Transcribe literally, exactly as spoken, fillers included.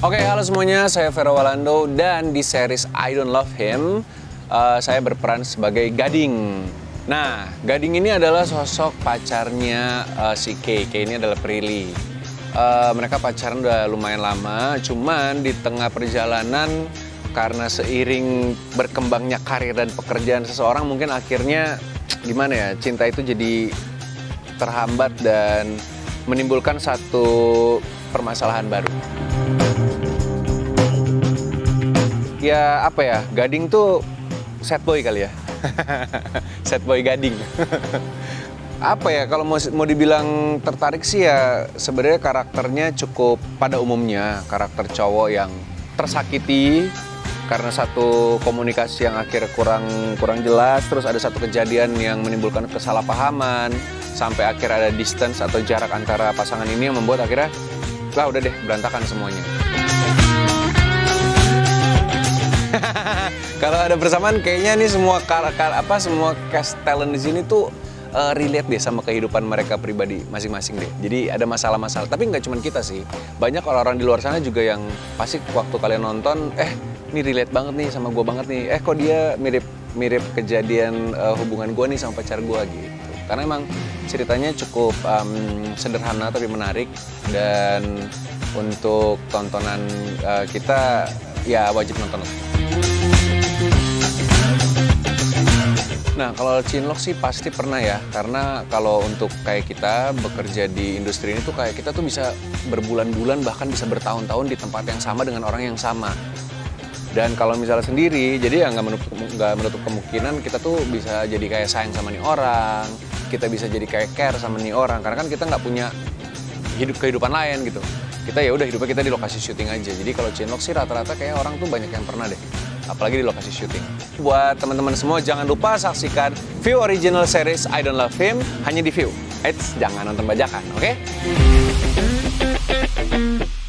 Oke, halo semuanya, saya Fero Walandouw dan di series I Don't Love Him uh, saya berperan sebagai Gading. Nah, Gading ini adalah sosok pacarnya uh, si Kay. Kay ini adalah Prilly. Uh, mereka pacaran udah lumayan lama, cuman di tengah perjalanan karena seiring berkembangnya karir dan pekerjaan seseorang mungkin akhirnya gimana ya, cinta itu jadi terhambat dan menimbulkan satu permasalahan baru. Ya apa ya, Gading tuh sad boy kali ya. Sad boy Gading. Apa ya, kalau mau, mau dibilang tertarik sih ya sebenarnya karakternya cukup pada umumnya. Karakter cowok yang tersakiti karena satu komunikasi yang akhirnya kurang, kurang jelas. Terus ada satu kejadian yang menimbulkan kesalahpahaman. Sampai akhirnya ada distance atau jarak antara pasangan ini yang membuat akhirnya lah udah deh berantakan semuanya. Kalau ada bersamaan, kayaknya nih semua karakter apa semua cast talent di sini tuh uh, relate deh sama kehidupan mereka pribadi masing-masing deh. Jadi ada masalah-masalah. Tapi nggak cuma kita sih, banyak orang-orang di luar sana juga yang pasti waktu kalian nonton, eh ini relate banget nih sama gue banget nih. Eh kok dia mirip-mirip kejadian uh, hubungan gue nih sama pacar gue gitu. Karena emang ceritanya cukup um, sederhana tapi menarik, dan untuk tontonan uh, kita ya wajib nonton. Nah, kalau Chinlok sih pasti pernah ya, karena kalau untuk kayak kita bekerja di industri ini tuh kayak kita tuh bisa berbulan-bulan bahkan bisa bertahun-tahun di tempat yang sama dengan orang yang sama. Dan kalau misalnya sendiri, jadi ya nggak menutup, nggak menutup kemungkinan kita tuh bisa jadi kayak sayang sama nih orang, kita bisa jadi kayak care sama nih orang, karena kan kita nggak punya hidup kehidupan lain gitu. Kita ya udah hidupnya kita di lokasi syuting aja. Jadi kalau Chinlok sih rata-rata kayak orang tuh banyak yang pernah deh. Apalagi di lokasi syuting. Buat teman-teman semua, jangan lupa saksikan Viu Original Series I Don't Love Him hanya di Viu. Eits, jangan nonton bajakan, oke? Okay?